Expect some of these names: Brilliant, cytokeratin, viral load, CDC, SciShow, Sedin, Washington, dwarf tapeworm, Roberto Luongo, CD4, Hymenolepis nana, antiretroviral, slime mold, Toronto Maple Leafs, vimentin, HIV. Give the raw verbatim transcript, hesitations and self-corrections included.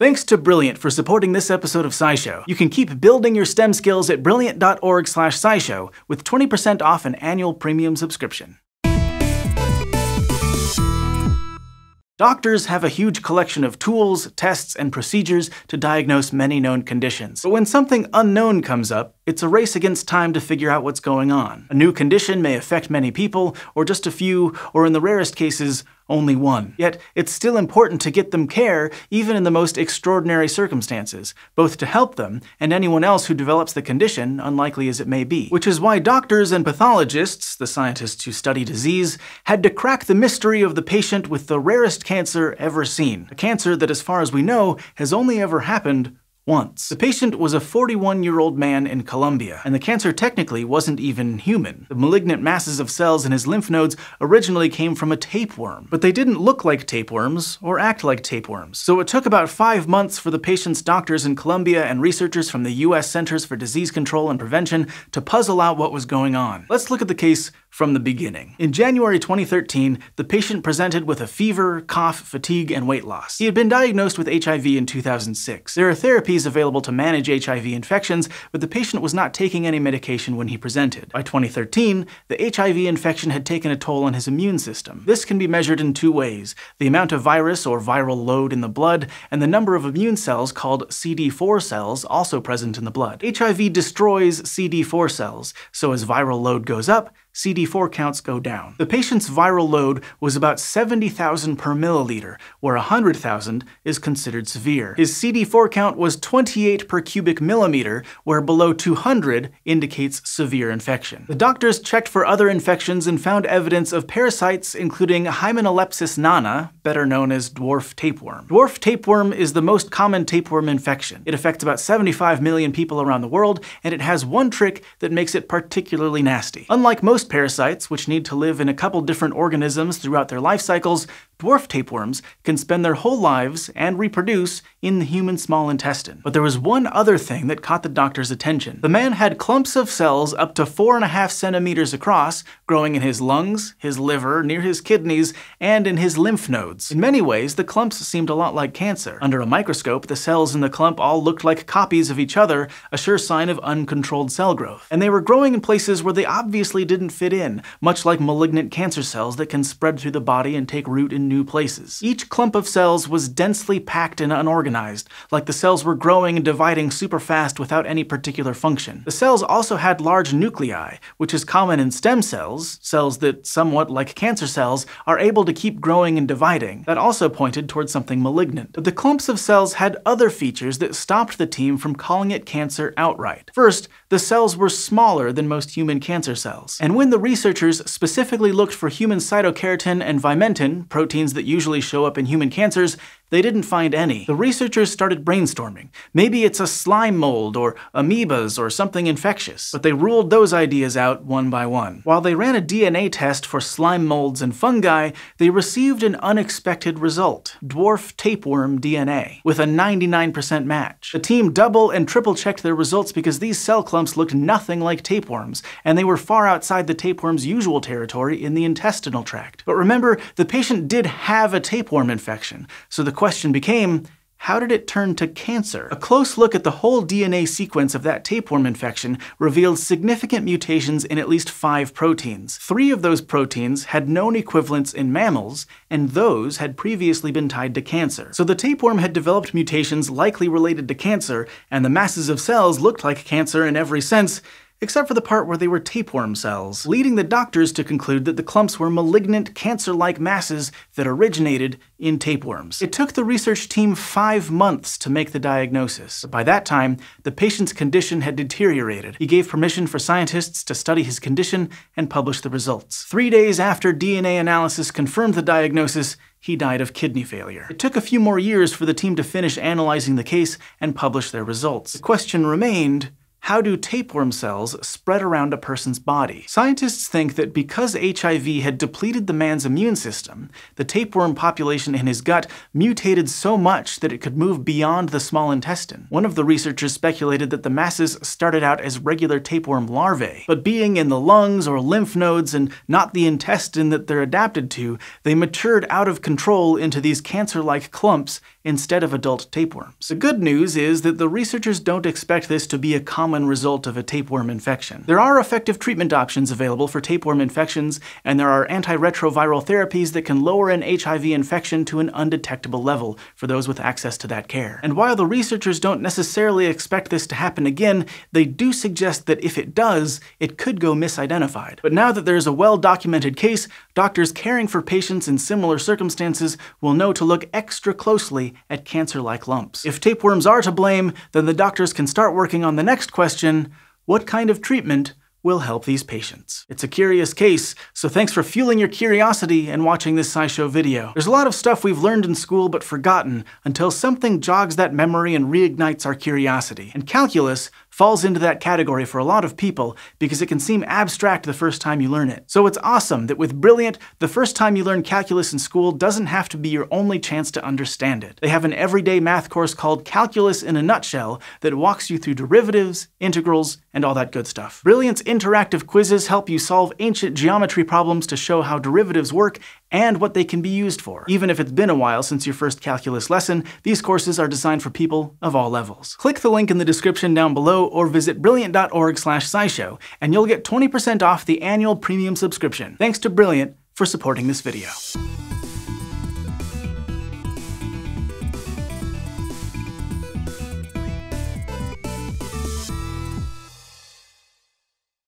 Thanks to Brilliant for supporting this episode of SciShow. You can keep building your STEM skills at brilliant dot org slash scishow with twenty percent off an annual premium subscription. Doctors have a huge collection of tools, tests, and procedures to diagnose many known conditions. But when something unknown comes up, it's a race against time to figure out what's going on. A new condition may affect many people, or just a few, or in the rarest cases, only one. Yet, it's still important to get them care, even in the most extraordinary circumstances, both to help them and anyone else who develops the condition, unlikely as it may be. Which is why doctors and pathologists, the scientists who study disease, had to crack the mystery of the patient with the rarest cancer ever seen, a cancer that, as far as we know, has only ever happened once. The patient was a forty-one-year-old man in Colombia, and the cancer technically wasn't even human. The malignant masses of cells in his lymph nodes originally came from a tapeworm, but they didn't look like tapeworms or act like tapeworms. So it took about five months for the patient's doctors in Colombia and researchers from the U S Centers for Disease Control and Prevention to puzzle out what was going on. Let's look at the case from the beginning. In January twenty thirteen, the patient presented with a fever, cough, fatigue, and weight loss. He had been diagnosed with H I V in two thousand six. There are therapies available to manage H I V infections, but the patient was not taking any medication when he presented. By twenty thirteen, the H I V infection had taken a toll on his immune system. This can be measured in two ways: the amount of virus or viral load in the blood, and the number of immune cells called C D four cells also present in the blood. H I V destroys C D four cells, so as viral load goes up, C D four counts go down. The patient's viral load was about seventy thousand per milliliter, where one hundred thousand is considered severe. His C D four count was twenty-eight per cubic millimeter, where below two hundred indicates severe infection. The doctors checked for other infections and found evidence of parasites including Hymenolepis nana, better known as dwarf tapeworm. Dwarf tapeworm is the most common tapeworm infection. It affects about seventy-five million people around the world, and it has one trick that makes it particularly nasty. Unlike most parasites, which need to live in a couple different organisms throughout their life cycles, dwarf tapeworms can spend their whole lives and reproduce in the human small intestine. But there was one other thing that caught the doctor's attention. The man had clumps of cells up to four and a half centimeters across, growing in his lungs, his liver, near his kidneys, and in his lymph nodes. In many ways, the clumps seemed a lot like cancer. Under a microscope, the cells in the clump all looked like copies of each other, a sure sign of uncontrolled cell growth. And they were growing in places where they obviously didn't fit in, much like malignant cancer cells that can spread through the body and take root in new places. Each clump of cells was densely packed and unorganized, like the cells were growing and dividing super fast without any particular function. The cells also had large nuclei, which is common in stem cells, cells that, somewhat like cancer cells, are able to keep growing and dividing. That also pointed towards something malignant. But the clumps of cells had other features that stopped the team from calling it cancer outright. First, the cells were smaller than most human cancer cells. And when the researchers specifically looked for human cytokeratin and vimentin, protein that usually show up in human cancers, they didn't find any. The researchers started brainstorming. Maybe it's a slime mold, or amoebas, or something infectious. But they ruled those ideas out one by one. While they ran a D N A test for slime molds and fungi, they received an unexpected result: dwarf tapeworm D N A, with a ninety-nine percent match. The team double and triple checked their results because these cell clumps looked nothing like tapeworms, and they were far outside the tapeworm's usual territory in the intestinal tract. But remember, the patient did have a tapeworm infection, so the question became, how did it turn to cancer? A close look at the whole D N A sequence of that tapeworm infection revealed significant mutations in at least five proteins. Three of those proteins had known equivalents in mammals, and those had previously been tied to cancer. So the tapeworm had developed mutations likely related to cancer, and the masses of cells looked like cancer in every sense, except for the part where they were tapeworm cells, leading the doctors to conclude that the clumps were malignant, cancer-like masses that originated in tapeworms. It took the research team five months to make the diagnosis. But by that time, the patient's condition had deteriorated. He gave permission for scientists to study his condition and publish the results. Three days after D N A analysis confirmed the diagnosis, he died of kidney failure. It took a few more years for the team to finish analyzing the case and publish their results. The question remained, how do tapeworm cells spread around a person's body? Scientists think that because H I V had depleted the man's immune system, the tapeworm population in his gut mutated so much that it could move beyond the small intestine. One of the researchers speculated that the masses started out as regular tapeworm larvae, but being in the lungs or lymph nodes and not the intestine that they're adapted to, they matured out of control into these cancer-like clumps instead of adult tapeworms. The good news is that the researchers don't expect this to be a common result of a tapeworm infection. There are effective treatment options available for tapeworm infections, and there are antiretroviral therapies that can lower an H I V infection to an undetectable level for those with access to that care. And while the researchers don't necessarily expect this to happen again, they do suggest that if it does, it could go misidentified. But now that there's a well-documented case, doctors caring for patients in similar circumstances will know to look extra closely at cancer-like lumps. If tapeworms are to blame, then the doctors can start working on the next question: what kind of treatment will help these patients? It's a curious case, so thanks for fueling your curiosity and watching this SciShow video. There's a lot of stuff we've learned in school but forgotten until something jogs that memory and reignites our curiosity. And calculus falls into that category for a lot of people because it can seem abstract the first time you learn it. So it's awesome that with Brilliant, the first time you learn calculus in school doesn't have to be your only chance to understand it. They have an everyday math course called Calculus in a Nutshell that walks you through derivatives, integrals, and all that good stuff. Brilliant's interactive quizzes help you solve ancient geometry problems to show how derivatives work and what they can be used for. Even if it's been a while since your first calculus lesson, these courses are designed for people of all levels. Click the link in the description down below or visit brilliant dot org slash scishow, and you'll get twenty percent off the annual premium subscription. Thanks to Brilliant for supporting this video.